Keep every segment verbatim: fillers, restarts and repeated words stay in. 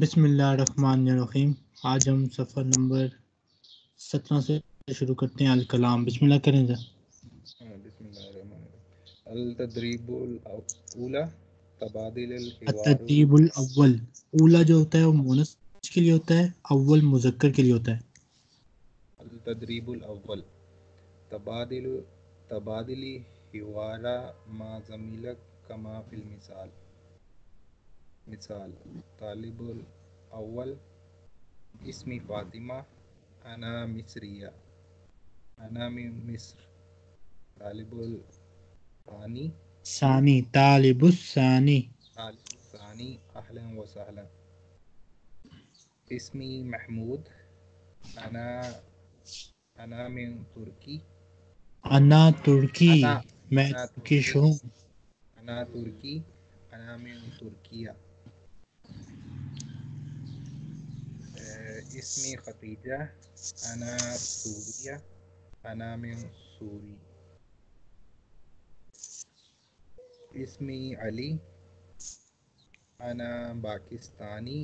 बिस्मिल्लाहिर्रहमानिर्रहीम। आज हम सफ़र नंबर सत्रह से शुरू करते हैं। अल-कलाम। बिस्मिल्लाह करें जरा। बिस्मिल्लाहिर्रहमानिर्रहीम। अल-तदरीबुल औला तबादिल अल-तदरीबुल अव्वल। औला जो होता है वो मोनस के लिए होता है, अव्वल मुज़क्कर के लिए होता है। अल-तदरीबुल अव्वल तबादिल तबादिली हिवारा मा ज़मीलक कमा फिल मिसाल। मिसाल तालिबुल अव्वल इसमी फातिमा अना मिस्रिया अना मिस्र। तालिबुल सानी सानी तालिबुस सानी सानी अहलन व सहलन। इसमी महमूद अना अना में तुर्की अना तुर्की मैं तुर्किश हूँ। अना तुर्की अना में तुर्किया। इसमी खतीजा अना सूरिया अना में सूरी। इसमी अली अना पाकिस्तानी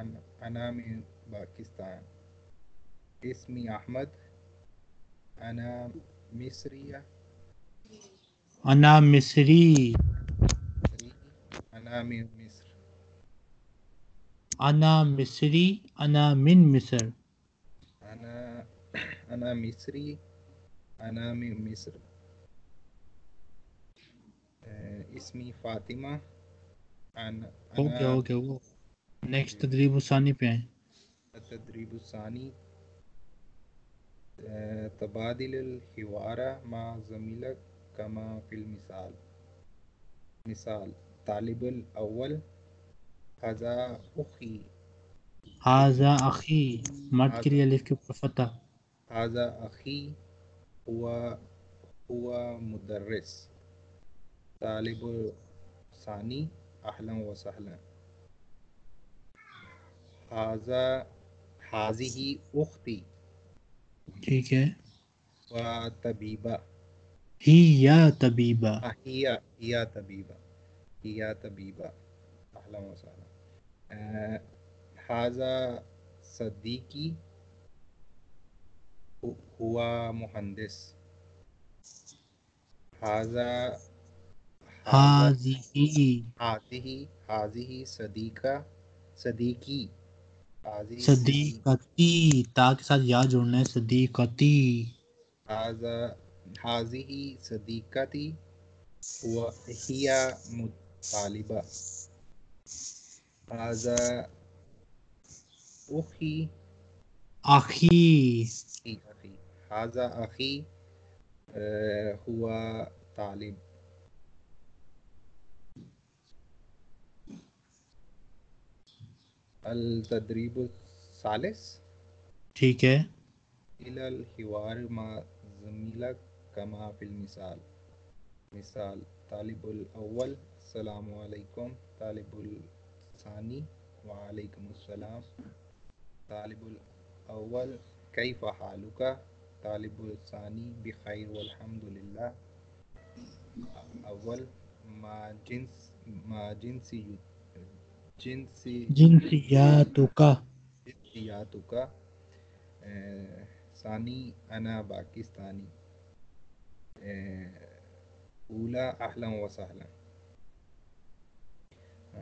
अना में पाकिस्तान। इसमी अहमद अना मिस्रिया अना मिस्री अना में मिस्र। अना मिस्री अना मिन मिस्र अना अना मिस्री अना में मिस्र। इसमी फातिमा अना ओके ओके वो नेक्स्ट तदरीब सानी पे है। तदरीब सानी तबादिल हिवारा मा जमीलक कमा फिल मिसाल। मिसाल तालिबुल अव्वल हाजा अखी हाजा अखी मर्द के लिए अलिफ के ऊपर फतह। हाजा अखी हुआ हुआ मुदर्रिस। तालिबुल सानी अहलन व सहलन। हाजा हाजिही उख्ती ठीक है व तबीबा ही या तबीबा हिया या तबीबा हिया तबीबा अहलन व सहलन। हाजा सदीकी हुआ मुहंदिस। हाजा हाजिही हाजिही हाजिही सदीका सदीकी सदीकती ता के साथ याद जोड़ना है सदीकती। हाजा हाजिही सदीकती हुआ हिया मुतालिबा। आजा उखी आखी आखी हाजा आखी हुआ तालिब। अल तदरीबु सालिस ठीक है। इलल हिवार मा ज़मीलक कमा फिल मिसाल। मिसाल तालिबुल अव्वल अस्सलामु अलैकुम। तालिबुल सानी वालेकुम अस्सलाम। तालिबुल अव्वल कैफ़ हालुका। तालिबुल सानी बिखैर वल्हम्दुलिल्लाह। अव्वल मा जिन्स मा जिन्सी जिन्सी जिन्सियातुका जिन्सियातुका। सानी अना पाकिस्तानी। ऊला अहलन व सहलन।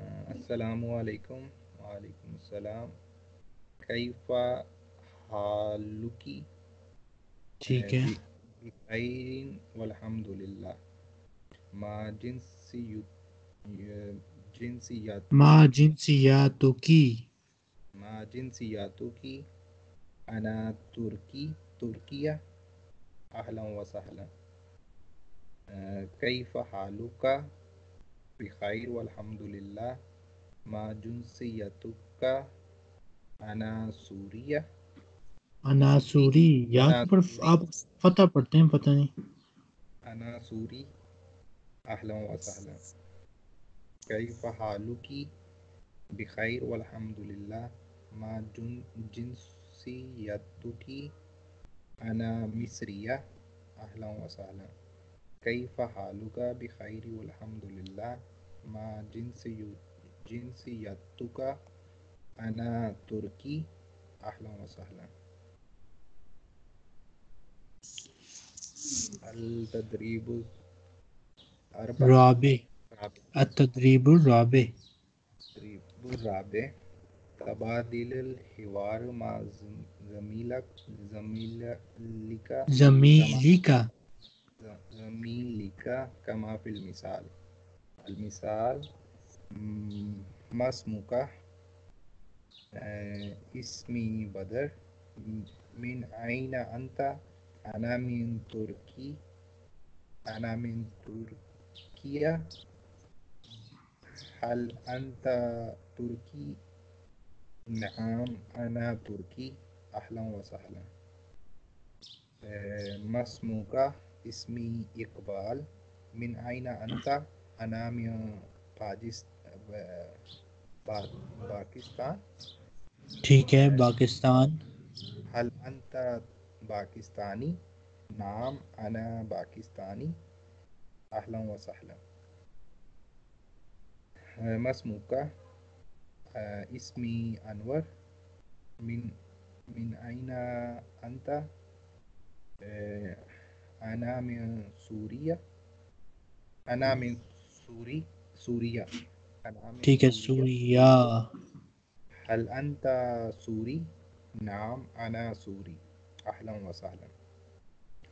अस्सलामु अलैकुम वालेकुम अस्सलाम। कैफा हालुकी ठीक है बिखैरिन वल्हम्दुलिल्लाह। मा जिन्सी जिन्सियात मा जिन्सियातुकी मा जिन्सियातुकी अना तुर्की तुर्किया अहलन व सहलन। कैफा हालुका बिखैर वल्हम्दुलिल्लाह। मा जिन्सियतुका अना सूरिया अना सूरी यहाँ पर आप फतह पढ़ते हैं पता नहीं। अना सूरी अहलन व सहलन। कैफ़ हालुकी बिखैर वल्हम्दुलिल्लाह। मा जिन्सियतुकी अना मिस्रिया अहलन व सहलन। कैफ़ हालुका बिखैर वल्हम्दुलिल्लाह। मा जिन्सियतुका أنا تركي. أهلا وسهلا. التدريب الرابع. التدريب الرابع. التدريب الرابع تبادل الحوار مع زميلك زميلك زميلك زميلك كما في المثال. المثال: ما اسمك؟ اسمي بدر. من أين أنت؟ أنا من تركيا. أنا من تركيا. هل أنت تركي؟ نعم أنا تركي. أهلا وسهلا. ما اسمك؟ اسمي إقبال. من أين أنت؟ أنا من पाकिस्तान. ठीक है, पाकिस्तान. هل أنت باكستاني؟ نعم أنا باكستاني. أهلا وسهلا. ما اسمك؟ اسمي أنور. من من أين أنت؟ أنا من سوريا. أنا من سوري سوريا. ठीक है, सूरिया. هل أنت سوري؟ نعم أنا سوري. أهلا وسهلا.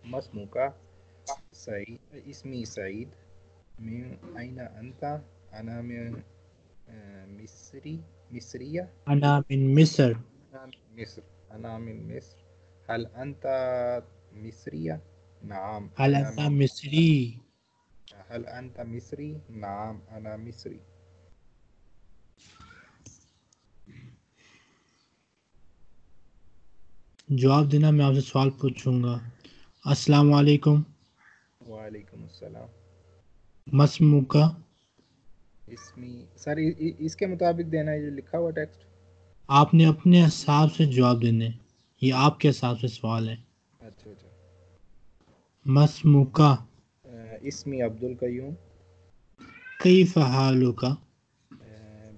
ما اسمك؟ سعيد. اسمي سعيد. من أين أنت؟ أنا من مصري مصرية. أنا من مصر. أنا من مصر. أنا من مصر. هل أنت مصرية؟ نعم. هل أنت مصري؟ هل أنت مصري؟ نعم أنا مصري. जवाब देना. मैं आपसे सवाल पूछूंगा. अस्सलाम वालेकुम. वालेकुम अस्सलाम. मस्मुका? इसमी सर, इसके मुताबिक देना है जो लिखा हुआ टेक्स्ट. आपने अपने हिसाब से जवाब देने, ये आपके हिसाब से सवाल है. अच्छा अच्छा. मस्मुका? इसमी अब्दुल कयूम. कैफ हालुका?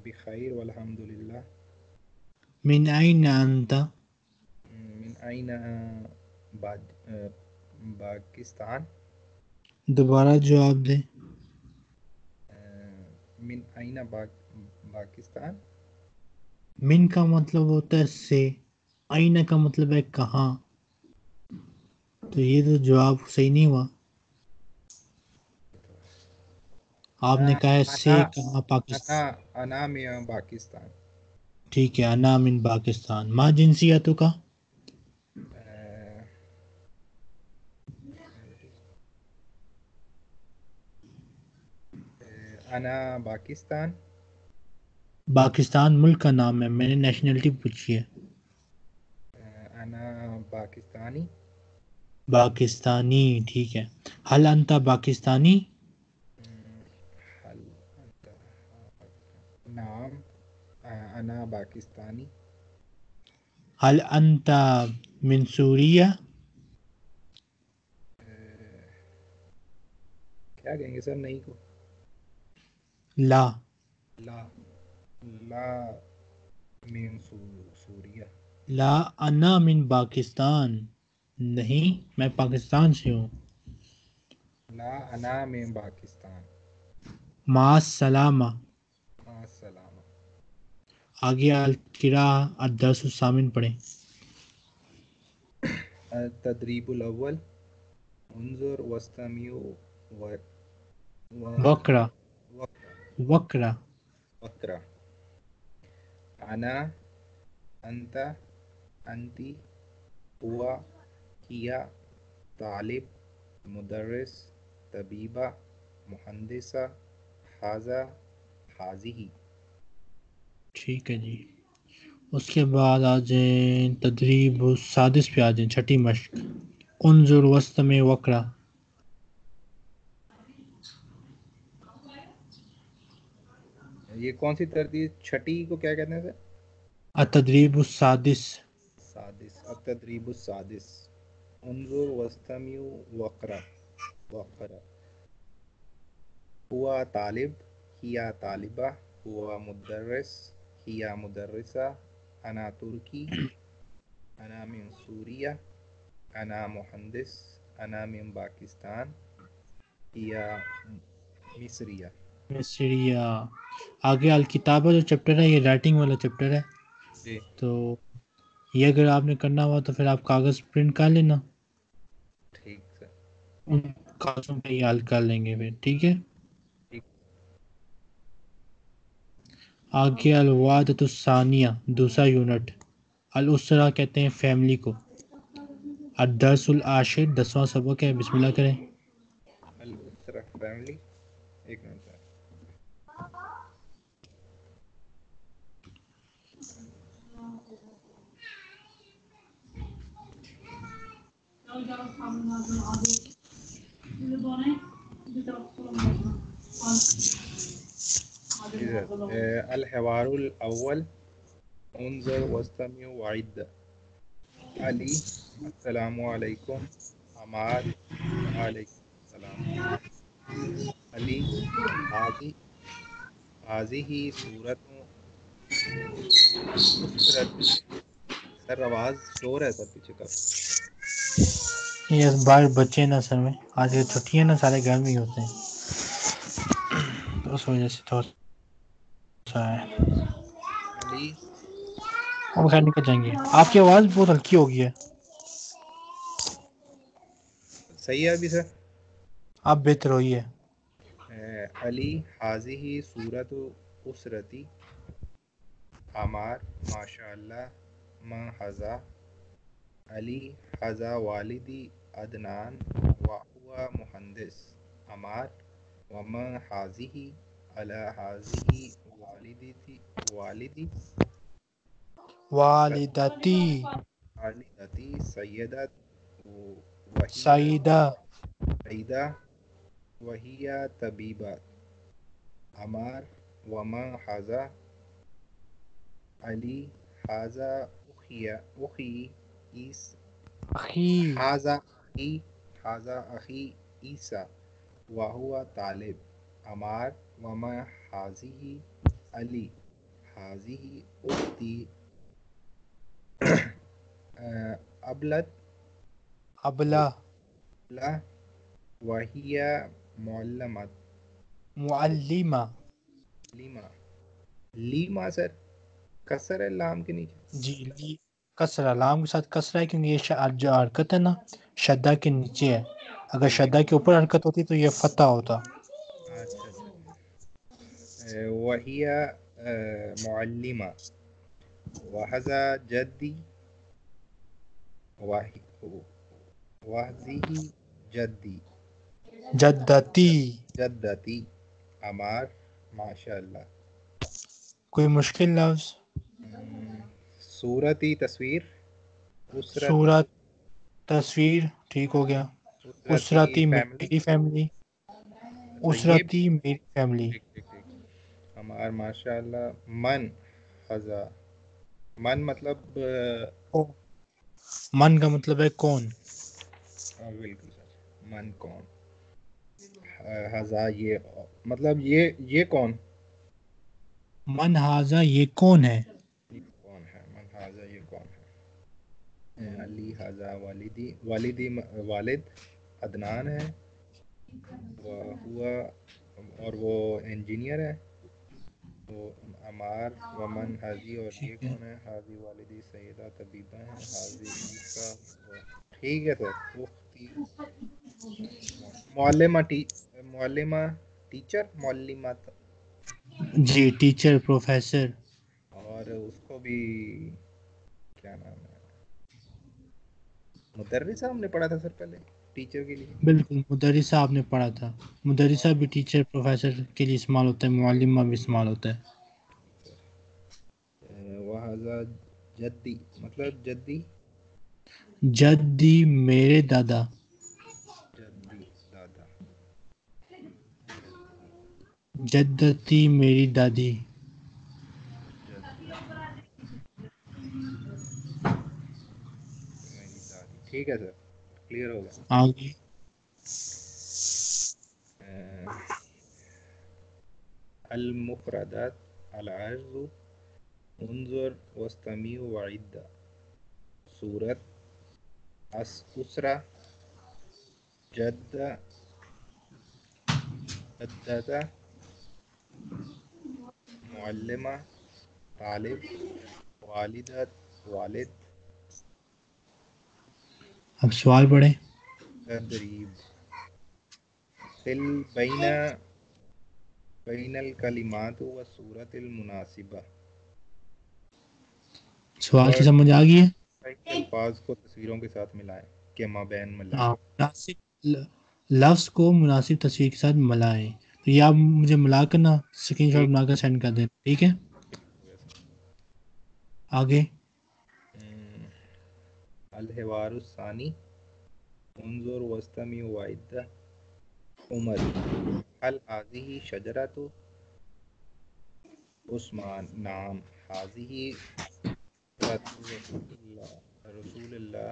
बिखैर वल्हम्दुलिल्लाह. मिन ऐन अंता? आइना पाकिस्तान. दोबारा जवाब दे. मिन आइना पाकिस्तान. मिन का मतलब होता है से, आइना का मतलब है कहाँ. तो ये तो जवाब सही नहीं हुआ. आपने कहा है से कहाँ, पाकिस्तान. अना मिन पाकिस्तान. ठीक है, अना मिन पाकिस्तान. माँ जिनसियतों का? अना पाकिस्तान. पाकिस्तान मुल्क का नाम है, मैंने नेशनलिटी पूछी है. अना पाकिस्तानी. पाकिस्तानी, ठीक है. हल अंता पाकिस्तानी? नाम अना पाकिस्तानी. हल अंता मिन सूरिया? क्या कहेंगे सर नहीं को? ला ला ला मिन सूरिया. ला अना मिन पाकिस्तान. नहीं, मैं पाकिस्तान से हूँ. ला अना मिन पाकिस्तान. मास्सलामा. मास्सलामा. आगे अल किरा अदरसु सामिन पढ़ें. तदरीबुल अव्वल. उन्जुर वस्तमियु वक्रा वक्रा वक्रा. अना अंता अंती हुआ किया तालिब मुदर्रिस तबीबा मुहंदिसा हाजा हाजी. ठीक है जी. उसके बाद आ जाएँ तदरीब सादिस पे आ जाएँ, छठी मश्क. उन्जुर वस्त में वक्रा. ये कौन सी तरतीब? छठी को क्या कहते हैं सर? अतदरीबु सादिस. सादिस. अतदरीबु सादिस. उन्जुर वस्तमियु वक्रा वक्रा. हुआ तालिब, हिया तालिबा, हुआ मुदर्रिस, हिया मुदर्रिसा, أنا تركي، أنا من سوريا، أنا مهندس، أنا من باكستان، هي मिस्रिया मिस्रिया। आगे अल किताबा जो चैप्टर है ये राइटिंग वाला चैप्टर है जी। तो ये अगर आपने करना हुआ तो फिर आप कागज़ प्रिंट कर लेना, ठीक सर, उन कागज़ों पे ये हल कर लेंगे फिर, ठीक है। आगे अलवादतु सानिया दूसरा यूनिट, अल उसरा कहते हैं फैमिली को। अदरसुल आशिर दसवां सबक है, बिस्मिल्लाह करें। अल उसरा फैमिली, एक मिनट सर। الحوار الأول انظر واستمع وعد। علي السلام عليكم, عمار وعليكم السلام। अली हाजी हाजी ही सूरत सर। आवाज़ शोर है सर पीछे का। ये बार बच्चे ना सर में आज ये छुट्टी है ना, सारे घर में ही होते हैं तो उस वजह से थोड़ा अली हम घर निकल जाएंगे। आपकी आवाज़ बहुत हल्की हो गई है। सही है अभी सर? आप बेहतर हुई है। अली हाजी ही सूरत उसरती। आमार माशाल्लाह माँ हज़ा। अली हज़ा वालिदी अदनान वाहुआ मुहंदिस। आमार व माँ हाजी ही अला हाजी ही वालिदी थी वालिदी वालिदती वालिदती सैयदा सईदा सईदा वहिया तबीबा। अमार वमा हाजा। अली हाजा उखिया उखी ईस अखी हाजा अखी हाजा अखी ईसा वाहुआ तालिब। अमार वमा हाजी ही अली हाजी ही उख्ती अबलत अबला अबला वहिया मुअल्लमत मुअल्लिमा लीमा लीमा सर कसर है लाम के नीचे जी। ली कसरा लाम के साथ कसरा है क्योंकि ये जो हरकत है ना शद्दा के नीचे है, अगर शद्दा के ऊपर हरकत होती तो ये फता होता। अच्छा, वहिया मुअल्लिमा। वहजा जद्दी वाहि वहजी जद्दी जद्दती जद्दती। अमार माशाल्लाह। कोई मुश्किल लफ्ज? सूरती तस्वीर सूरत तस्वीर, ठीक हो गया। उसरती मेरी फैमिली उसरती मेरी फैमिली। अमार माशाल्लाह। मन हज़ा मन मतलब ओ, मन का मतलब है कौन। बिल्कुल सर, मन कौन। हाजा ये मतलब ये ये कौन। मन हाजा ये कौन है, ये कौन है। मन हाजा ये कौन है। अली हाजा वालिदी वालिदी वालिद अदनान है वह हुआ और वो इंजीनियर है। तो अमार वमन हाजी और ये कौन है। हाजी वालिदी सैयदा तबीबा है। हाजी का ठीक है सर। मुअल्लिमा टी, मुअल्लिमा टीचर मुअल्लिमा जी टीचर प्रोफेसर। और उसको भी क्या नाम है, मुदर्रिस हमने पढ़ा था सर पहले टीचर के लिए। बिल्कुल मुदर्रिस आपने पढ़ा था। मुदर्रिस भी टीचर प्रोफेसर के लिए इस्तेमाल होता है, मुअल्लिमा भी इस्तेमाल होता है। वहाजा जद्दी मतलब जद्दी जद्दी मेरे दादा जद्दती मेरी दादी। ठीक है सर, क्लियर हो गया। आगे अल मुफरदात अल अर्ज़ انظر واستمع وعد سورة الأسرة جد جدة معلمة طالب वालिदा वालिद। अब सवाल पढ़ें। तदरीब तिल बैना बैनल कलिमात व सूरतिल मुनासिबा। सवाल की समझ आ गई है? अल्फाज को तस्वीरों के साथ मिलाएं के माबैन मिलाएं मुनासिब लफ्ज को मुनासिब तस्वीर के साथ मिलाएं। तो ये आप मुझे मिला कर ना स्क्रीनशॉट बनाकर सेंड कर दें, ठीक है? आगे अलहवारुसानी उन्जर वस्तमी वाइदा उमर हल हाजिही शजरा तो उस्मान नाम हाजिही रसूलुल्लाह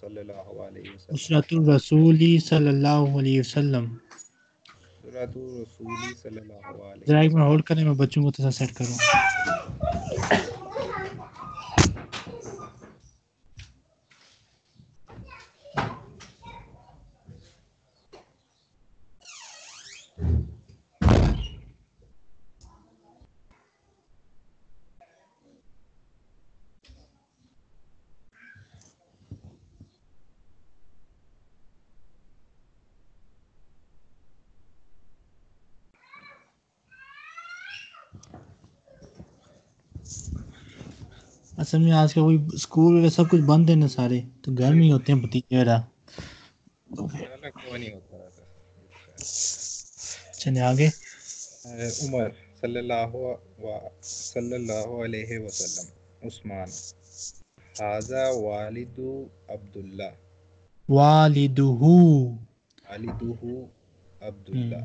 सल्लल्लाहु अलैहि वसल्लम उसरतु रसूली सल्लल्लाहु अलैहि वसल्लम उसरतु रसूली सल्लल्लाहु अलैहि वसल्लम। जरा एक मिनट होल्ड करें, मैं बच्चों को थोड़ा सेट करूं। असल में आज का कोई स्कूल वगैरह सब कुछ बंद है ना, सारे तो घर में ही होते हैं भतीजे वगैरह। चलिए आगे। उमर सल्लल्लाहु सल्लल्लाहु अलैहि वसल्लम उस्मान हाजा वालिदु अब्दुल्ला वालिदुहु वालिदुहु अब्दुल्ला।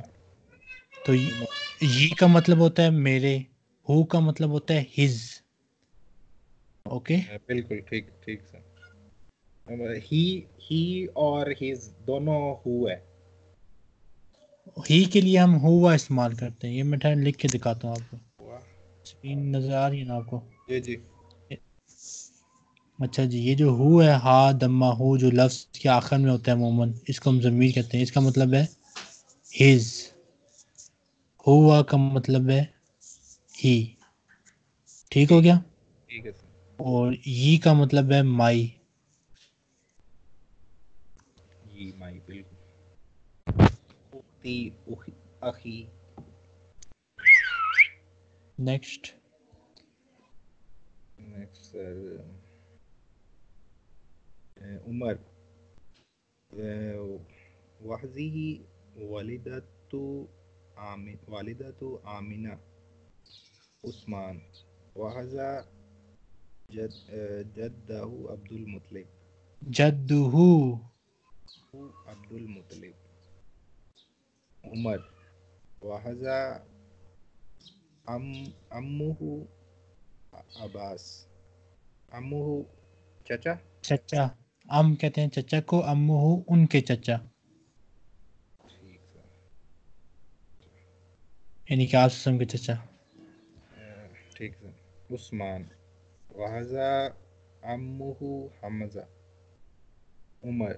तो ये का मतलब होता है मेरे, हु का मतलब होता है हिज। Okay okay. बिल्कुल ठीक ठीक सर। ही ही और हिज दोनों हु है। ही के लिए हम हुआ इस्तेमाल करते हैं। ये मैं लिख के दिखाता हूँ आपको, स्क्रीन नजर आ रही है ना आपको? जी जी। अच्छा जी, ये जो हु है हा दम्मा हु जो लफ्ज के आखिर में होता है अमूमन, इसको हम ज़मीर कहते हैं। इसका मतलब है हिज, हुआ का मतलब है ही। ठीक हो गया? ठीक है सर। और ये का मतलब है माई, ये माई बिल्कुल। उखती उखी अखी। Next next sir. उमर वाहजी वालिदतु आमिन वालिदतु आमिना उस्मान वाहजा जद जद्दहु अब्दुल मुतलिब जद्दहु अब्दुल मुतलिब। उमर वहजा अम अम्मुहु अब्बास अम्मुहु चचा चचा। अम कहते हैं चचा को, अम्मुहु उनके चचा। ठीक है, यानी कि आप के चचा। ठीक है। उस्मान वहजा अम्मुहु हमजा। उमर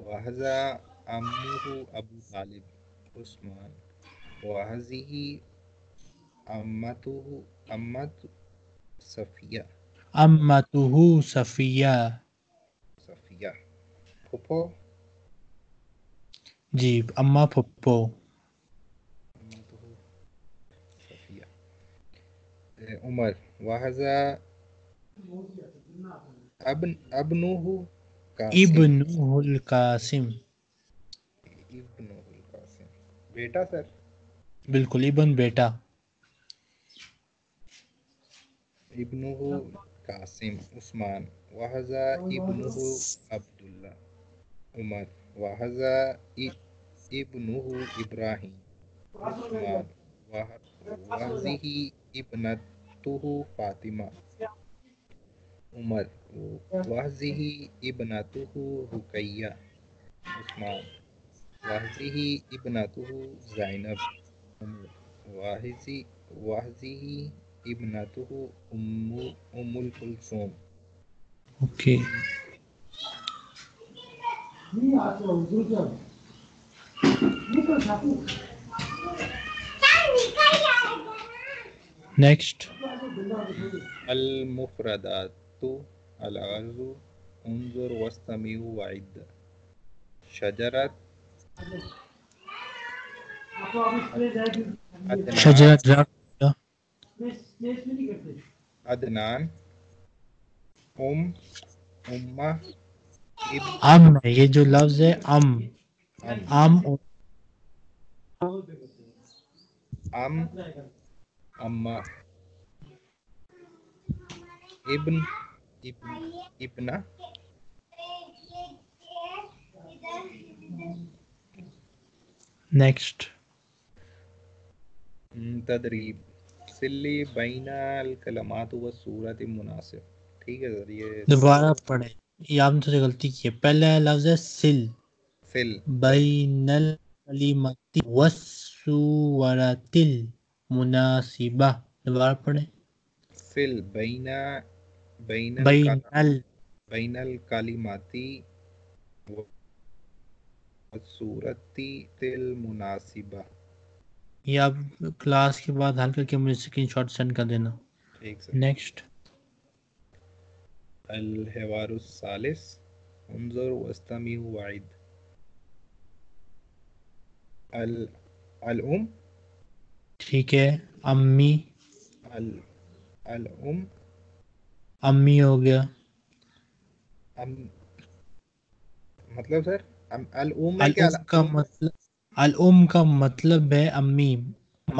वहजा अम्मुहु अबू तालिब। उस्मान वहजीही अम्मतुहु अम्मत सफिया अम्मतुहु सफिया सफिया। फुप्पो जी, अम्मा फुप्पो। उमर वहजा अबन अबनुहु इब्नुहुल कासिम इब्नुहुल कासिम बेटा सर। बिल्कुल, इबन बेटा, इब्नुहु कासिम। उस्मान वहजा इब्नुहु अब्दुल्ला। उमर वहजा इब्नुहु इब्राहिम। उस्मान वहजीही इब्नतुहु फातिमा। उमर वाहज़िही इब्नतुहु रुकैया। उस्मान वाहज़िही इब्नतुहु ज़ैनब। उमर वाहज़ी वाहज़िही इब्नतुहु उम्मु उम्मुल कुलसूम। ओके नेक्स्ट अल मुफरदातु अल अर्ज़ु उन्जुर वस्तमिउ वाइद शजरत शजरत अदनान उम उम्मा अम है ये जो लफ्ज है अम अम अम अम्मा इब्न इब्ना नेक्स्ट तदरीब सिल्ली बैना अल कलमात व सूरत मुनासिब। ठीक है सर ये दोबारा पढ़े, ये आपने तो गलती की है। पहला लफ्ज है सिल सिल बैनल कलिमती व सूरतिल मुनासिबा। दोबारा पढ़े सिल बैना बैनल बैनल बैनल कलिमाती व सूरती तिल मुनासिबा। ये आप क्लास के बाद हल करके मुझे स्क्रीनशॉट सेंड कर देना। ठीक सर नेक्स्ट अल हवारुस सालिस उन्जर वस्तमिउ वाइद अल अल उम। ठीक है अम्मी अल अल उम अम्मी हो गया अम मतलब सर अम अल उम है क्या का मतलब अल उम का मतलब है अम्मी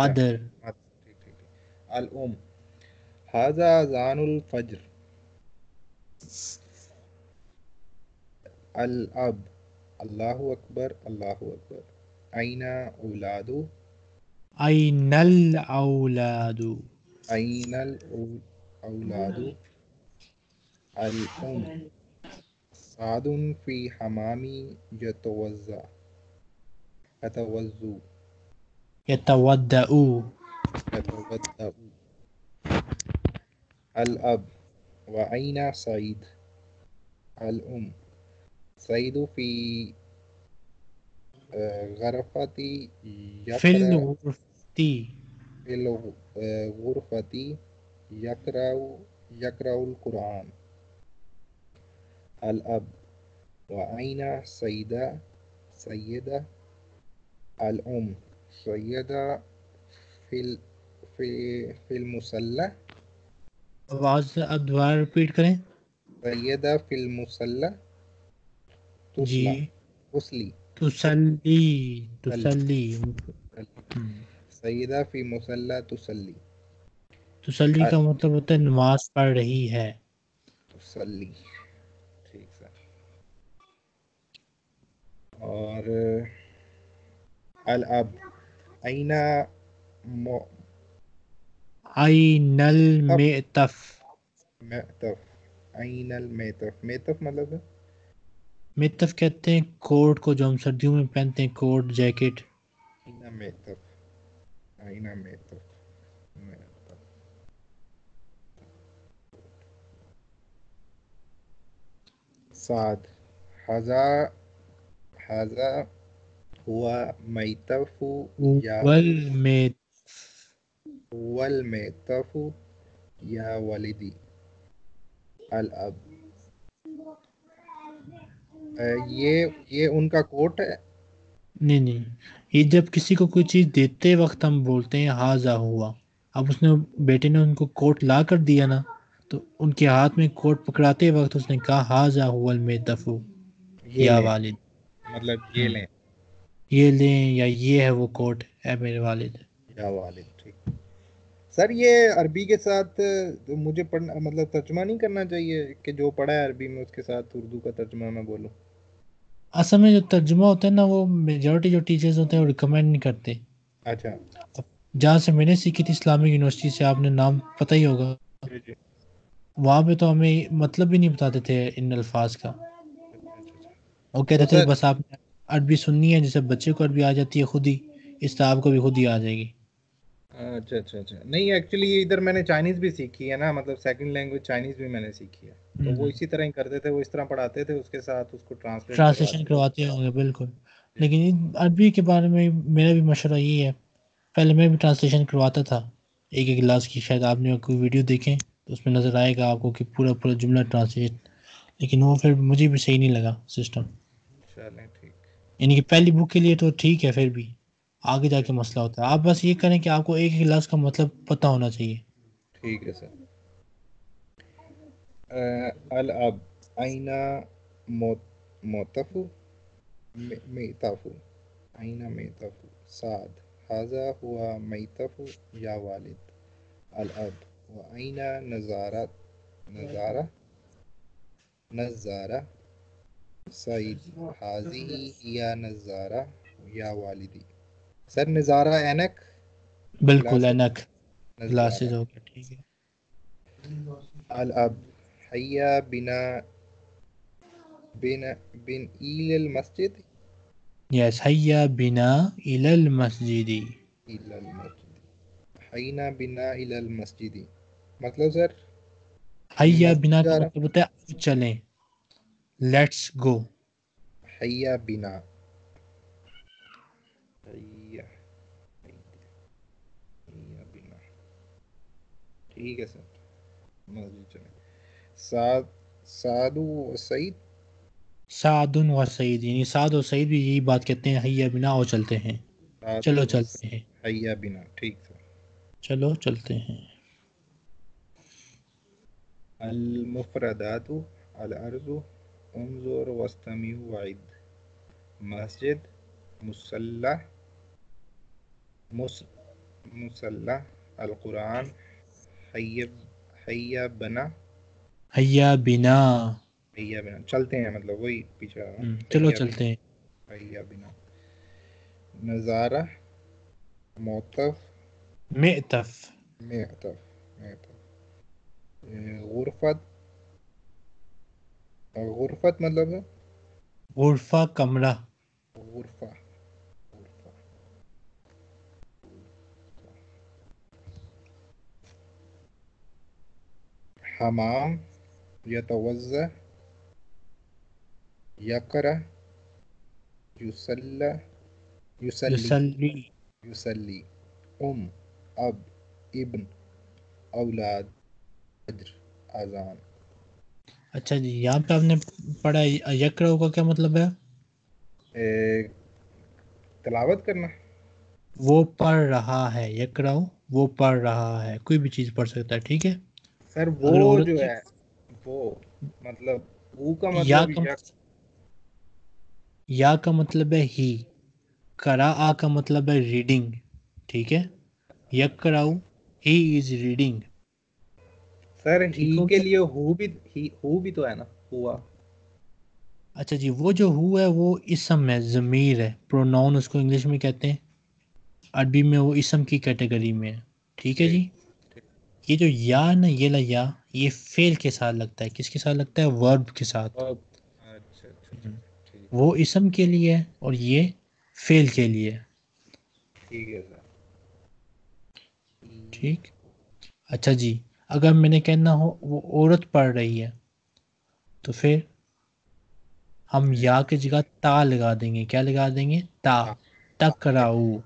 मदर। ठीक ठीक अल उम हाजा अज़ानुल फज्र अल अब अल्लाहु अकबर अल्लाहु अकबर आइना औलादु आइनल औलादु आइनल औलादु अल उम सादुन फी हमामी यतवज़्ज़ा यतवज़्ज़ु यतवद्दउ यतवद्दउ अल अब व आइना सईद अल उम सईद फी गरफती फिल गुरफती फिल गुरफती यकराउ यकराउल कुरान अल अब व आइना सईदा सईदा अल उम सईदा फिल फिल मुसल्ला। आवाज आप दोबारा रिपीट करें सैयदा फिल मुसल्ला जी उसली तुसल्ली तुसल्ली सैयदा फी मुसल्ला तुसल्ली तुसल्ली का मतलब होता है नमाज पढ़ रही है तुसल्ली। ठीक सर और अल अब आइना आइनल मेतफ मेतफ आइनल मेतफ मेतफ मतलब मेतफ कहते हैं कोट को जो हम सर्दियों में पहनते हैं कोट जैकेट। आइना मेतफ आइना मेतफ साद हजा हजा हुआ मेतफु या वल मेत वल मेतफु या वालिदी अल अब ये ये उनका कोट है। नहीं नहीं ये जब किसी को कोई चीज़ देते वक्त हम बोलते हैं हाजा हुआ। अब उसने बेटे ने उनको कोट ला कर दिया ना तो उनके हाथ में कोट पकड़ाते वक्त उसने कहा हाजा हुवल मेतफु या वालिद मतलब ये लें ये लें या ये है वो कोट है मेरे वालिद या वालिद। ठीक सर ये अरबी के साथ तो मुझे पढ़ना मतलब तर्जुमा नहीं करना चाहिए कि जो पढ़ा है अरबी में उसके साथ उर्दू का तर्जुमा मैं बोलूं। असल में जो तर्जुमा होता है ना वो मेजॉरिटी जो टीचर्स होते हैं वो रिकमेंड नहीं करते। अच्छा जहाँ से मैंने सीखी थी इस्लामिक यूनिवर्सिटी से आपने नाम पता ही होगा वहाँ पे तो हमें मतलब भी नहीं बताते थे इन अल्फाज का। वो कहते थे बस आपने अरबी सुननी है जैसे बच्चे को अरबी आ जाती है खुद ही इस तरह आपको भी खुद ही आ जाएगी। अच्छा अच्छा अच्छा नहीं, एक्चुअली ये इधर मैंने चाइनीज भी सीखी है ना, मतलब सेकंड लैंग्वेज चाइनीज भी मैंने सीखी है। तो वो हम्म इसी तरह ही करते थे, वो इस तरह पढ़ाते थे, उसके साथ उसको ट्रांसलेट ट्रांसलेशन करवाते थे। करवाते होंगे बिल्कुल। जी लेकिन ये अरबी के बारे में मेरा भी मशवरा यही है, पहले मैं भी ट्रांसलेशन करवाता था एक एक क्लास की। शायद आपने कोई वीडियो देखें तो उसमें नज़र आएगा आपको कि पूरा पूरा जुमला ट्रांसलेट, लेकिन वो फिर मुझे भी सही नहीं लगा सिस्टम। चलें ठीक। यानी कि पहली बुक के लिए तो ठीक है, फिर भी आगे जाके जी मसला होता है। आप बस ये करें कि आपको एक एक क्लास का मतलब पता होना चाहिए। ठीक है सर। अ, अल अब आईना मोत मोतफू मे- मेताफू, आईना मेताफू साद, हाजा हुआ मेताफू या वालिद। अल अब व आईना नजारा नजारा नजारा सईद, हाजी या नजारा या वालिदी। सर नजारा ऐनक, बिल्कुल, ग्लासेस, एनक नजारा। ग्लासेस हो गया, ठीक है। अल अब हया बिना बिन बिन ईल मस्जिद, यस, हैया बिना इलल मस्जिदी। इल मस्जिद, हईना बिना इल मस्जिद। मतलब सर हैया बिना मस्जिद आ का रहा, मतलब होता है आओ चलें, लेट्स गो। हया बिना, हया हया बिना। ठीक है सर, मस्जिद चले। साद सादू व सईद, सादुन व सईद, यानी साद और सईद भी यही बात कहते हैं, हैया बिना आओ चलते हैं, सादू चलो व चलते हैं, हया बिना। ठीक सर। चलो चलते हैं। अल मुफरदातु अल अर्जु उनजुर वस्तमी वाइद, मस्जिद मुसल्ला मुस मुसल्ला, अल कुरान हय हय बना, हैया बिना, हय बिना चलते हैं, मतलब वही पीछे आ रहा हूँ। हम्म, चलो हय चलते हैं। बिना, हय बिना। नज़ारा मोतफ मेतफ, मेतफ मेतफ, गुरफत गुरफत मतलब है? गुरफा, कमरा। गुरफा गुरफा। हमाम यतवज़्ज़ा यकरा युसल्ला युसल्ली यसल्ली, युसल्ली। उम अब इब्न औलाद अज्र अजान। अच्छा जी, यहाँ पे आपने पढ़ा है, यकरा का क्या मतलब है? ए, तलावत करना। वो पढ़ रहा है, यकरा वो पढ़ रहा है, कोई भी चीज़ पढ़ सकता है, ठीक है। सर वो अगर औरत जो है, है वो मतलब ऊ का या मतलब का यक, या का मतलब है ही, करा आ का मतलब है रीडिंग, ठीक है। यकरा ही इज रीडिंग, सर ही ठीक हो के गया। लिए हु भी, ही हु भी तो है ना, हुआ। अच्छा जी, वो जो हु है वो इसम है, ज़मीर है, प्रोनाउन उसको इंग्लिश में कहते हैं, अरबी में वो इसम की कैटेगरी में है, ठीक है जी। ठीक ठीक ये जो या ना, ये ला या, ये फेल के साथ लगता है, किसके साथ लगता है? वर्ब के साथ। अब अच्छा अच्छा अच्छा हम्म। ठीक वो इसम के लिए है और ये फेल के लिए है, ठीक है सर। ई- ठीक। अच्छा जी, अगर मैंने कहना हो वो औरत पढ़ रही है, तो फिर हम ए, या की जगह ता लगा देंगे। क्या लगा देंगे? ता। ता ता तक तकराऊ,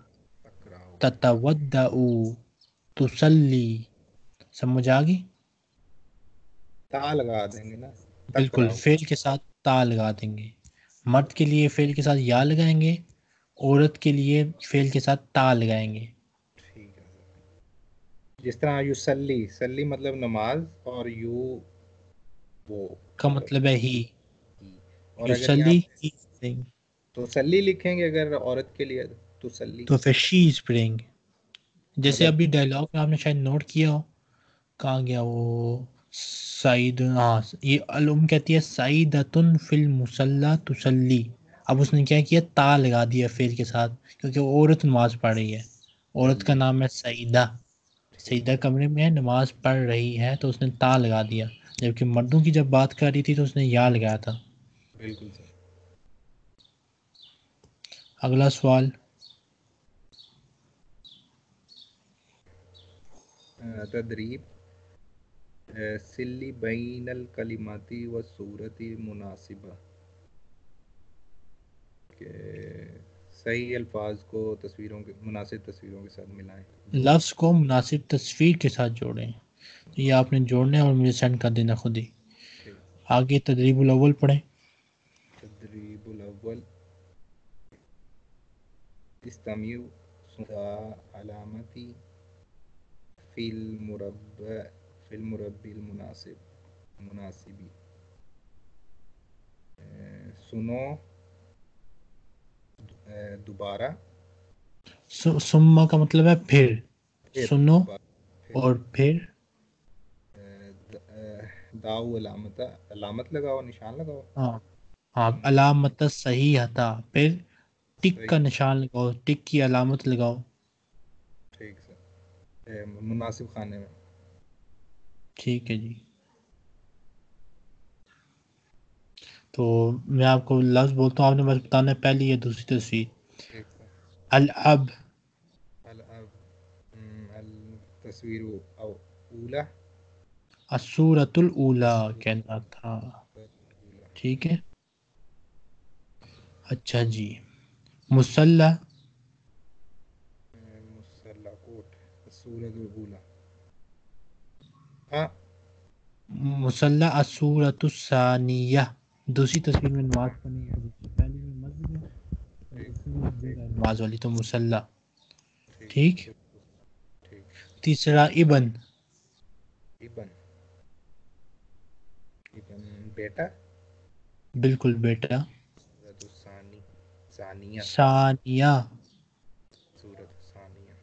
तकराओ। ततवद्दऊ, तुसल्ली, समझ आ गई? ता लगा देंगे ना, बिल्कुल, तकराओ। फेल के साथ ता लगा देंगे। मर्द के लिए फेल के साथ या लगाएंगे, औरत के लिए फेल के साथ ता लगाएंगे। ठीक है सर। जिस तरह युसल्ली, सल्ली मतलब नमाज, और यू वो का मतलब मतलब है ही, ही। और अगर यहाँ युसल्ली पे ही praying, तो सल्ली लिखेंगे, अगर औरत के लिए तो सल्ली, तो फिर शी इज प्रेइंग। जैसे मतलब अभी डायलॉग में आपने शायद नोट किया हो, कहाँ गया वो? सईद, हाँ, ये अलुम कहती है सईदतुन फिल मुसल्ला तुसल्ली। अब उसने क्या किया? ता लगा दिया फेल के साथ, क्योंकि वो औरत नमाज पढ़ रही है, औरत का सल्ली। नाम है सईदा, ठीक सईदा कमरे में है, नमाज पढ़ रही है, तो उसने ता लगा दिया। जबकि मर्दों की जब बात कर रही थी तो उसने या लगाया था। बिल्कुल सर। अगला सवाल, तदरीब सिल्ली बैनल कलिमाती व सूरती मुनासिबा के सही अल्फाज को तस्वीरों के मुनासिब तस्वीरों के साथ मिलाएं, लफ्ज़ को मुनासिब तस्वीर के साथ जोड़ें। ये आपने जोड़ने और मुझे सेंड कर देना खुद ही। आगे तदरीबुल अव्वल पढ़ें। तदरीबुल अव्वल इस्तामियु अलामती फिल मुरब्बा फिल मुरब्बिल मुनासिब मुनासिबी सुनो दोबारा सु, सुम्मा का मतलब है फिर, फिर सुनो फिर, और फिर दाऊ अलामता अलामत लगाओ निशान लगाओ। हाँ हाँ अलामत सही हता फिर टिक का निशान लगाओ टिक की अलामत लगाओ। ठीक सर मुनासिब खाने में ठीक है जी। तो मैं आपको लफ्ज़ बोलता हूँ आपने बस बताना है पहली या दूसरी तस्वीर। अल अब अल अब अल तस्वीर औ ऊला असुरतुल ऊला कहना था। ठीक है अच्छा जी। मुसल्ला मुसल्ला कोट असुरतुल ऊला हाँ मुसल्ला असुरतुस सानिया दूसरी तस्वीर में नमाज पढ़नी है पहली में मस्जिद है नमाज वाली तो मुसल्ला। ठीक तीसरा इबन इबन इबन बेटा बिल्कुल बेटा सानी सानिया सानिया सूरत सानिया।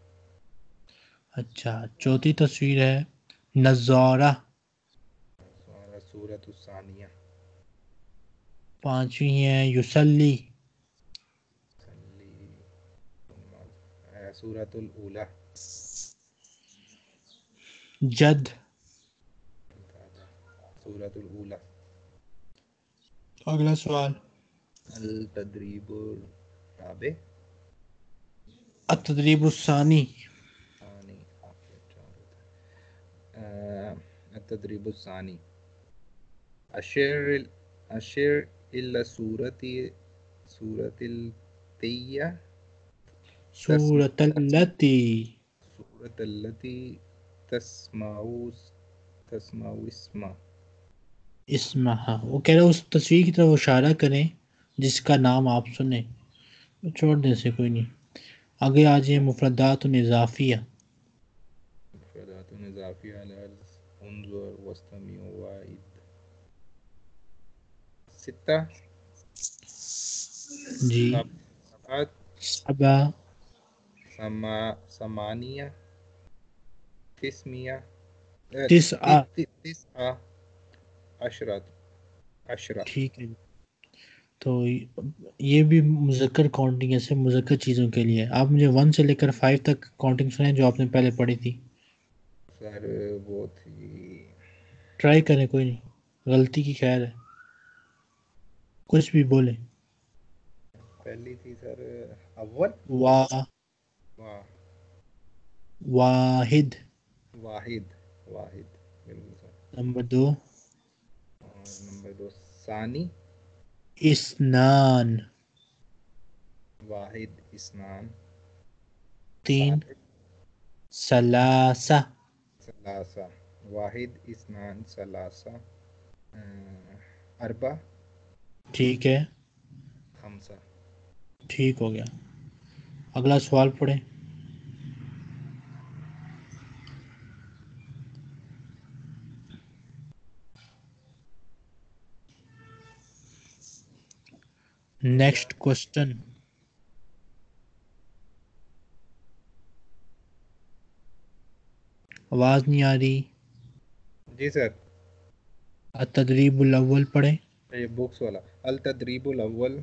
अच्छा चौथी तस्वीर है नज़ारा सूरत सानिया। पांचवी है युसल्ली सूरतुल ऊला जद सूरतुल ऊला। अगला सवाल अल तदरीबुल राबे अत तदरीबुस सानी तदरीब सानी अशर अशर इल्ला सूरती सूरतिल तिया सूरतल्लती सूरतल्लती तस्माउ तस्माउ इस्मा इस्मा। हाँ वो कह रहा है उस तस्वीर की तरफ इशारा करें जिसका नाम आप सुने छोड़ दें से कोई नहीं। आगे आ जाए मुफ़रदात इज़ाफ़िया सित्ता जी सबा समा समानिया तिस्मिया तिस्आ तिस्आ अशरत अशरत। ठीक है तो ये भी मुज़क्कर काउंटिंग ऐसे मुज़क्कर चीज़ों के लिए। आप मुझे वन से लेकर फाइव तक काउंटिंग सुनाएं जो आपने पहले पढ़ी थी। सर वो थी ट्राई करें कोई नहीं गलती की खैर है कुछ भी बोले। पहली थी सर अव्वल वाह वाह वाहिद वाहिद वाहिद बिल्कुल सर। नंबर दो नंबर दो सानी इस्नान वाहिद इस्नान। तीन सलासा सलासा वाहिद इस्नान सलासा अरबा। ठीक है खमसा। ठीक हो गया अगला सवाल पढ़ें। नेक्स्ट क्वेश्चन आवाज नहीं आ रही जी सर। अतदरीबुल अव्वल पढ़े ये बुक्स वाला। अल तदरीबुल अव्वल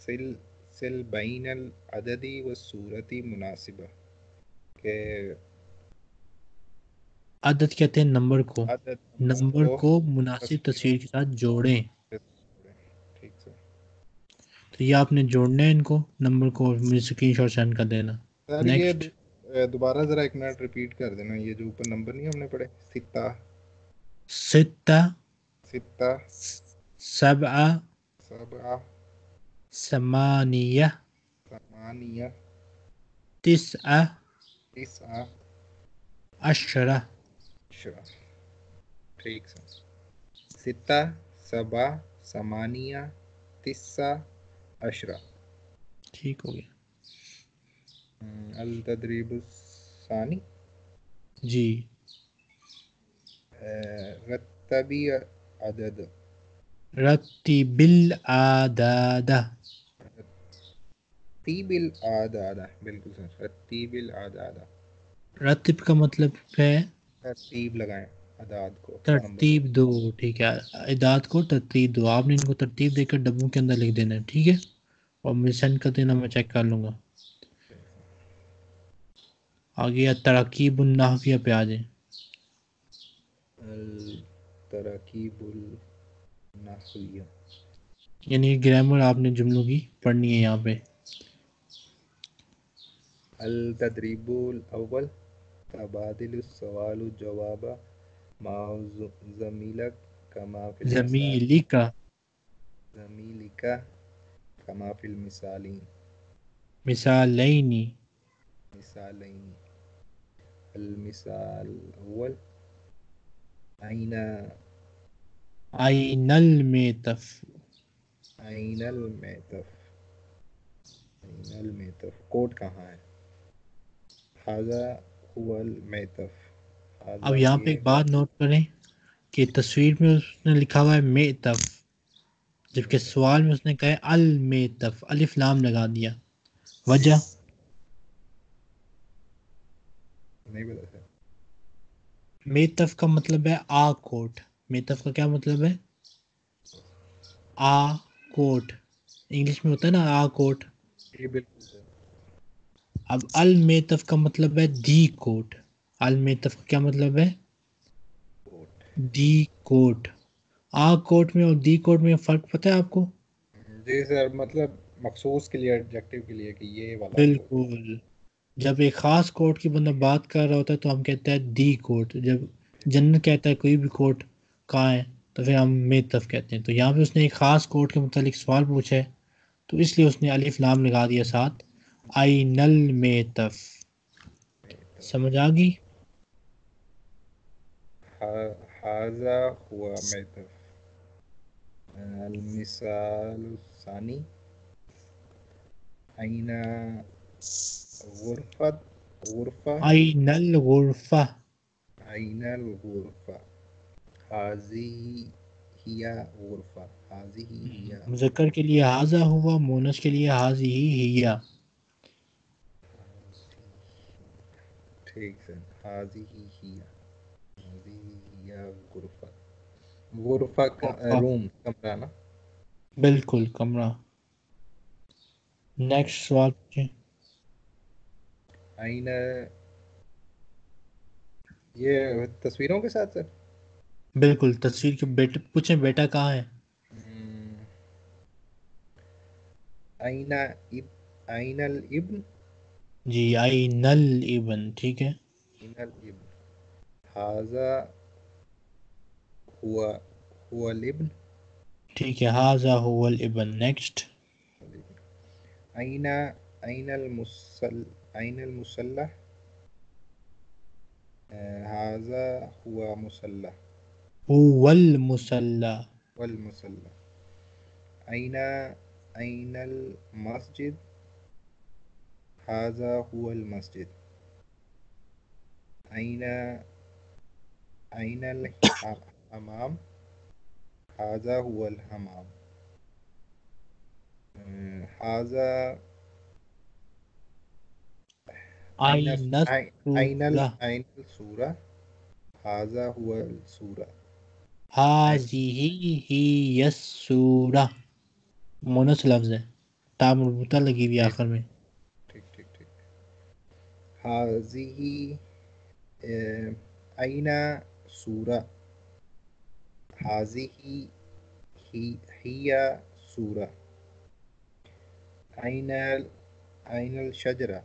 सिल सिल बैनल अददी व सूरती मुनासिबा के अदद कहते हैं नंबर को नंबर को मुनासिब तस्वीर के साथ जोड़ें। ठीक सर तो ये आपने जोड़ना है इनको नंबर को और मुझे स्क्रीनशॉट सेंड कर देना। नेक्स्ट दोबारा जरा एक मिनट रिपीट कर देना, ये जो ऊपर नंबर नहीं हमने पढ़े, सिता सिता सिता सबआ सबआ समानिया समानिया तिसआ तिसआ अशरा अशरा। ठीक है, सिता सबआ समानिया तिसआ अशरा। ठीक हो गया। अल तदरीब सानी जी, रत्तबी अदद रत्तिबिल आदादा रत्तिबिल आदादा, बिल्कुल सर, रत्तिबिल आदादा। रत्तिब का मतलब है तरतीब लगाएं, अदाद को तरतीब दो। ठीक है, अदाद को तरतीब दो, आपने इनको तरतीब देकर डब्बों के अंदर लिख देना है। ठीक है, और मुझे सेंड कर देना, मैं चेक कर लूँगा। आगे तरकीबुल नाहिया पे आ जाए, तरकीबुल नाहिया यानी ग्रामर आपने जुमलों की पढ़नी है यहाँ पे। अल तदरीबुल अव्वल तबादिल सवाल जवाब मा ज़मीलक कमा फिल ज़मीलिका ज़मीलिका कमा फिल मिसालिन मिसालैनी मिसालैनी। المثال الأول أين أين الميتف أين الميتف أين الميتف कोट कहाँ है। हाजा हुआ الميتफ। अब यहाँ पे एक बात नोट करें कि तस्वीर में उसने लिखा हुआ है मेतफ, जबकि सवाल में उसने कहा है अलमेतफ, अलिफ लाम लगा दिया। वजह नहीं पता सर। मेतफ का मतलब है आ कोट। मेतफ का क्या मतलब है? आ कोट, इंग्लिश में होता है ना आ कोट। अब अल मेतफ का मतलब है दी कोट। अल मेतफ का क्या मतलब है? दी कोट। आ कोट में और दी कोट में फर्क पता है आपको? जी सर, मतलब मखसूस के लिए, एडजेक्टिव के लिए कि ये वाला। बिल्कुल, जब एक ख़ास कोट की बंदा बात कर रहा होता है तो हम कहते हैं दी कोट। जब जन्नत कहता है कोई भी कोट कहाँ है तो फिर हम मेतफ कहते हैं। तो यहाँ पे उसने एक ख़ास कोट के मुतालिक सवाल पूछा है, तो इसलिए उसने अलिफ लाम लगा दिया साथ आइनल मेतफ। समझ आ गई? हाजा हुआ मेतफ। अल मिसाल सानी आइना गुरफत गुरफा आइनल गुरफा आइनल गुरफा हाजी हिया गुरफा हाजी हिया। मुज़क्कर के लिए हाजा हुआ, मोनस के लिए हाजी हिया। ठीक सर, हाजी हिया हाजी हिया गुरफा। गुरफा का रूम, कमरा ना? बिल्कुल, कमरा। नेक्स्ट सवाल पूछें। आईना ये तस्वीरों के साथ सर? बिल्कुल, तस्वीर के बेटे पूछें, बेटा कहाँ है? आईना इब, आईनल इब्न जी, आईनल इब्न। ठीक है, आईनल इब्न। हाजा हुआ हुआ इब्न। ठीक है, हाजा हुआ इब्न। नेक्स्ट आईना आईनल मुसल आइन मुसल्ला हाजा हुआ मुसल्ला हुवल मुसल्ला वल मुसल्ला। आइना आइनल मस्जिद हाजा हुवल मस्जिद। आइना आइनल हमाम हाजा हुवल हमाम। हाजा आइनल आइनल सूरा हाजा हुआ सूरा। हाज़िही हिय सूरा, मोनस लफ्ज है, ता मर्बूता लगी हुई आखिर में। ठीक ठीक ठीक। हाज़िही आइना सूरा हाज़िही हिय सूरा। आइनल आइनल शजरा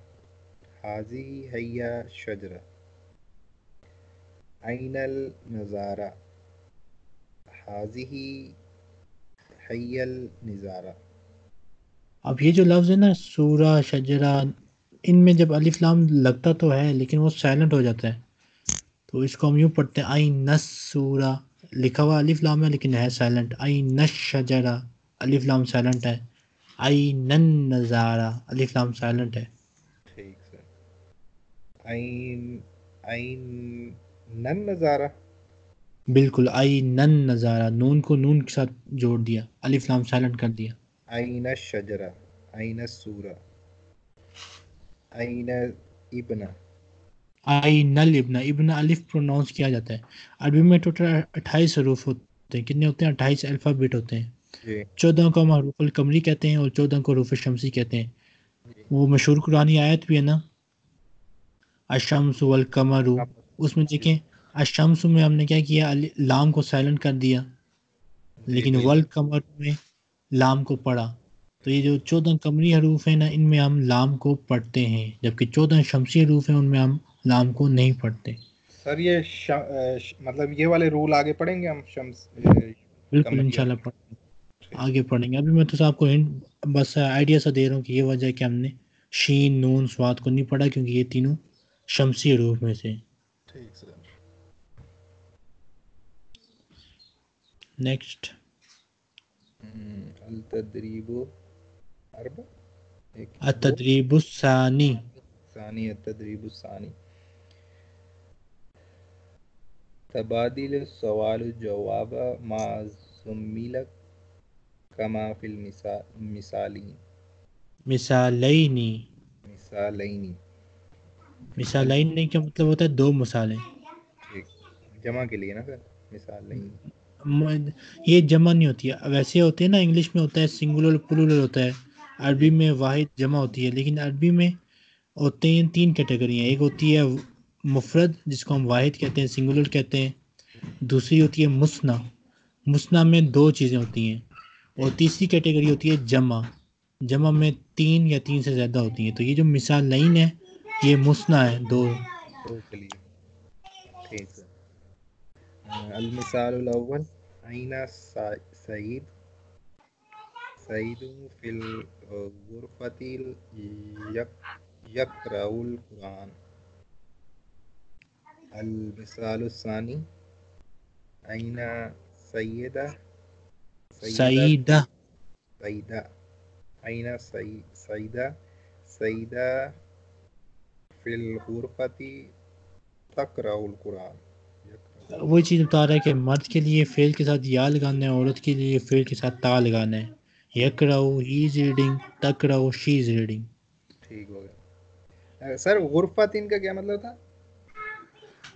हाजी हैया शजरा, ऐनल नज़ारा, हाजी हैयल नज़ारा। अब ये जो लफ्ज़ है ना सूरा शजरा, इनमें जब अलिफ लाम लगता तो है लेकिन वो साइलेंट हो जाता है, तो इसको हम यूँ पढ़ते हैं आई नस सूरा, लिखा हुआ अलिफ लाम है लेकिन है साइलेंट, आई नश शजरा, अलिफ लाम साइलेंट है, आई नन नज़ारा, अलिफ लाम साइलेंट है। ठीक सर, आई आई नन नज़ारा, बिल्कुल आई नन नज़ारा, नून को नून के साथ जोड़ दिया, अलिफ लाम साइलेंट कर दिया। आई न शजरा, आई न सूरा, आई न इब्ना, आई नल इब्ना, इब्ना अलिफ प्रोनाउंस किया जाता है। अरबी में टोटल अट्ठाईस हरूफ होते हैं, कितने होते हैं? अट्ठाईस अल्फ़ाबेट होते हैं। चौदह को हम हरूफुल कमरी कहते हैं और चौदह को हरूफ शमसी कहते हैं। वो मशहूर कुरानी आयत भी है ना, अशम्स वल कमरू, उसमें देखें अशम्स में हमने क्या किया, लाम को साइलेंट कर दिया, लेकिन वल कमरू में लाम को पढ़ा। तो ये जो चौदह कमरी हरूफ हैं ना, इनमें हम लाम को पढ़ते हैं, जबकि चौदह शमसी हरूफ हैं उनमें हम लाम को नहीं पढ़ते। सर ये श, श, मतलब ये वाले रूल आगे पढ़ेंगे हम शम्स, बिल्कुल इंशाल्लाह पढ़ेंगे, आगे पढ़ेंगे। अभी मैं तो साहब को हिंट बस आइडिया सा दे रहा हूँ कि ये वजह है कि हमने शीन नून स्वाद को नहीं पढ़ा, क्योंकि ये तीनों शमसी हरूफ में से। ठीक सर, नेक्स्ट अल तदरीबु अरबा, अल तदरीबु सानी, सानी अल तदरीबु सानी, तबादिल सवाल जवाब मा जुमिला कमा फिल मिसाल मिसालीन, मिसालैनी, मिसालैनी, मिसालैनी का मतलब होता है दो मिसालें, जमा के लिए ना सर मिसालैनी। ये जमा नहीं होती है, वैसे होती है ना, इंग्लिश में होता है सिंगुलर प्लूरल होता है, अरबी में वाहिद जमा होती है, लेकिन अरबी में होते हैं तीन कैटेगरियाँ, एक होती है मुफरद जिसको हम वाहिद कहते हैं, सिंगुलर कहते हैं, दूसरी होती है मुसना, मुसना में दो चीज़ें होती हैं, और तीसरी कैटेगरी होती है जमा, जमा में तीन या तीन से ज़्यादा होती हैं। तो ये जो मिसाल लाइन है ये मुसना है, दो दो के लिए। ठीक है, अल मिसालुल अव्वल आइना सईद, सईदु फिल गुरफतिल यकराउल कुरान, अल मिसाल सानी आइना सैयदा सैयदा सैयदा, आइना सैयदा सैयदा फिल गुरफती तकराउल कुरान। वही चीज़ बता रहा है कि मर्द के लिए फेल के साथ या लगाना है, औरत के लिए फेल के साथ ता लगाना है, यकराउ ही इज रीडिंग, तकराउ शी इज रीडिंग। ठीक हो गया सर। गुरफतिन का क्या मतलब था?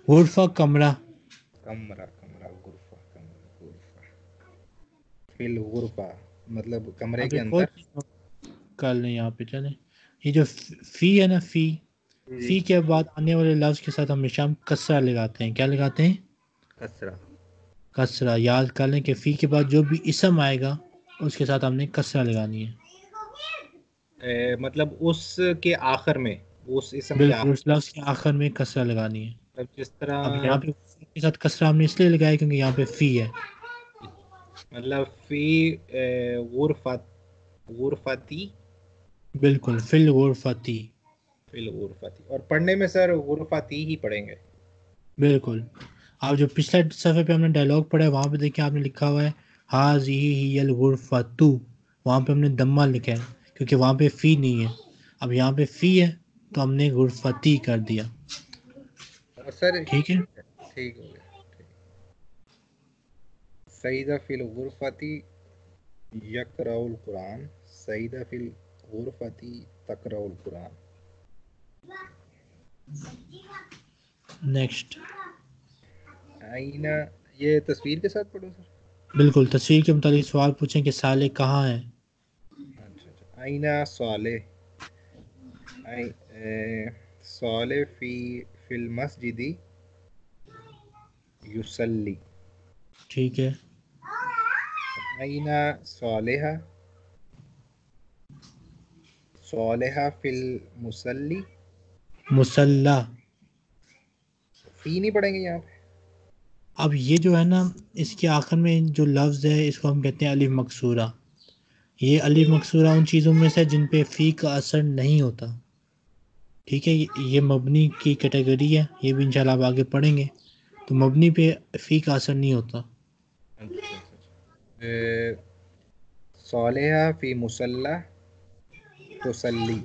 गुरफा कमरा, कमरा कमरा, गुरफा कमरा, गुरफा फिल गुरफा मतलब कमरे के अंदर। कल नहीं यहाँ पे चले, ये जो फी है ना, फी फी के बाद आने वाले लफ्ज के साथ हमेशा हम कसरा लगाते हैं। क्या लगाते हैं? कसरा, कसरा। याद कर लें कि फी के बाद जो भी इसम आएगा उसके साथ हमने कसरा लगानी है, ए, मतलब उसके आखिर में, उस इसम के आखिर, उस लफ्ज के आखिर में कसरा लगानी है। जिस तरह यहाँ पे के साथ कसरा हमने इसलिए लगाया क्योंकि यहाँ पे फी है, मतलब फी गुरफत गुरफती, बिल्कुल फिल गुरफती, फिल गुरफती। और पढ़ने में सर गुरफती ही पढ़ेंगे, बिल्कुल। आप जो पिछले सफ़े पे हमने डायलॉग पढ़ा है वहाँ पे देखिए आपने लिखा हुआ है हाजी हियल गुरफतु, वहाँ पे हमने दम्मा लिखा है क्योंकि वहाँ पे फी नहीं है। अब यहाँ पे फी है तो हमने गुरफती कर दिया। सर ठीक है, ठीक हो गया। सईदा फिल गुरफती यकराउल कुरान, सईदा फिल गुरफती तकराउल कुरान। नेक्स्ट आईना, ये तस्वीर के साथ पढ़ो सर, बिल्कुल तस्वीर के मुताबिक सवाल पूछें कि साले कहाँ है। अच्छा, आईना साले, आई साले फी फिल मस्जिदी युसल्ली, ठीक है। आइना सालेहा, सालेहा फिल मुसल्ली मुसल्ला फी नहीं पढ़ेंगे यहाँ पे। अब ये जो है ना इसके आखिर में जो लफ्ज़ है इसको हम कहते हैं अलिफ मकसूरा। ये अलिफ मकसूरा उन चीज़ों में से जिन पे फ़ी का असर नहीं होता। ठीक है, ये मबनी की कैटेगरी है, ये भी इंशाल्लाह आप आगे पढ़ेंगे। तो मबनी पे फ़ी का असर नहीं होता। सालेहा फी मुसल्ला तुसल्ली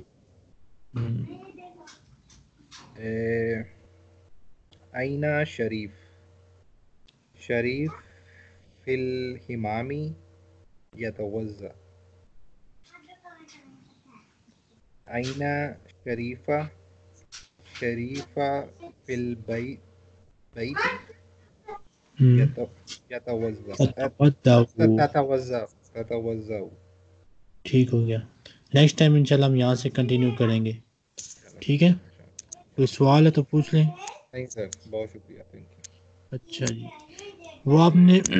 आईना शरीफ शरीफ फिल हिमामी यतवज़्ज़ा आईना शरीफा शरीफा फिल बैत बैत यतवज़्ज़ा ततवज़्ज़ा। ठीक हो गया, नेक्स्ट टाइम इंशाल्लाह हम यहाँ से कंटिन्यू करेंगे। ठीक है, कोई सवाल है तो पूछ लें। नहीं सर, बहुत शुक्रिया, थैंक यू। अच्छा जी, वो आपने